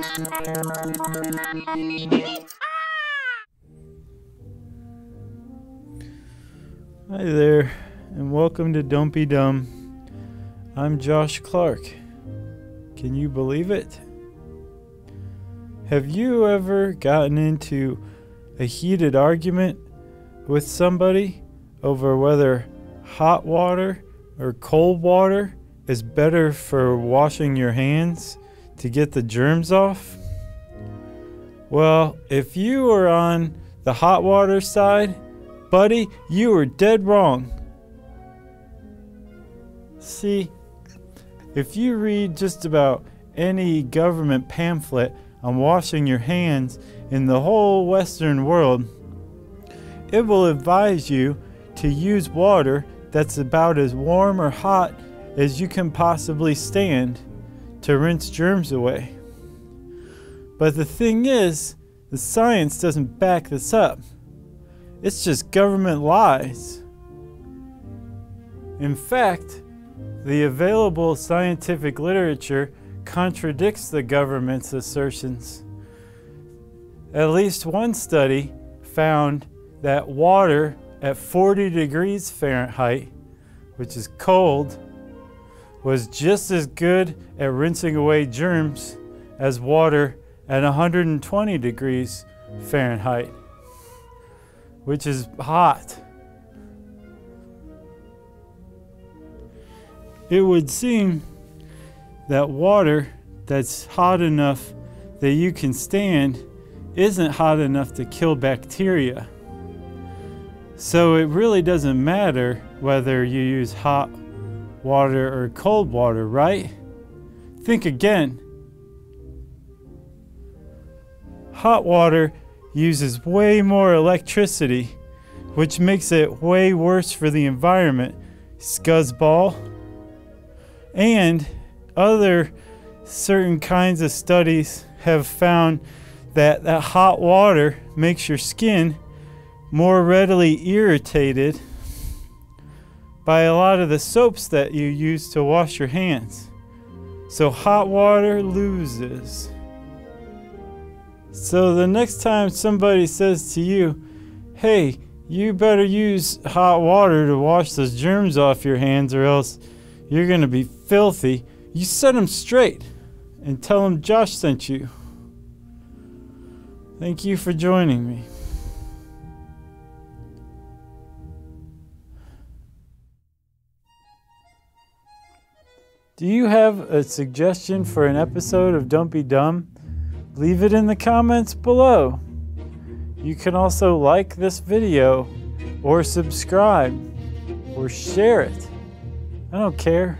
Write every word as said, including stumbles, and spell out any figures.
Hi there, and welcome to Don't Be Dumb. I'm Josh Clark. Can you believe it? Have you ever gotten into a heated argument with somebody over whether hot water or cold water is better for washing your hands to get the germs off? Well, if you were on the hot water side, buddy, you were dead wrong. See, if you read just about any government pamphlet on washing your hands in the whole Western world, it will advise you to use water that's about as warm or hot as you can possibly stand to rinse germs away. But the thing is, the science doesn't back this up. It's just government lies. In fact, the available scientific literature contradicts the government's assertions. At least one study found that water at forty degrees Fahrenheit, which is cold, was just as good at rinsing away germs as water at one hundred twenty degrees Fahrenheit, which is hot. It would seem that water that's hot enough that you can stand isn't hot enough to kill bacteria. So it really doesn't matter whether you use hot water or cold water, right? Think again. Hot water uses way more electricity, which makes it way worse for the environment, scuzzball. And other certain kinds of studies have found that, that hot water makes your skin more readily irritated by a lot of the soaps that you use to wash your hands. So hot water loses. So the next time somebody says to you, hey, you better use hot water to wash those germs off your hands or else you're gonna be filthy, you set them straight and tell them Josh sent you. Thank you for joining me. Do you have a suggestion for an episode of Don't Be Dumb? Leave it in the comments below. You can also like this video or subscribe or share it. I don't care.